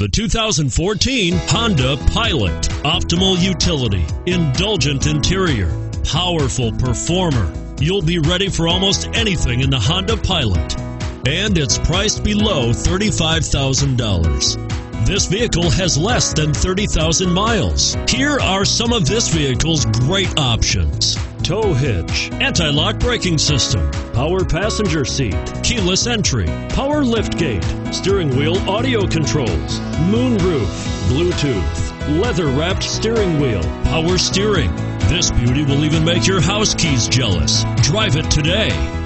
The 2014 Honda Pilot. Optimal utility, indulgent interior, powerful performer. You'll be ready for almost anything in the Honda Pilot. And it's priced below $35,000. This vehicle has less than 30,000 miles. Here are some of this vehicle's great options: tow hitch, anti-lock braking system, power passenger seat, keyless entry, power liftgate, steering wheel audio controls, moonroof, Bluetooth, leather-wrapped steering wheel, power steering. This beauty will even make your house keys jealous. Drive it today.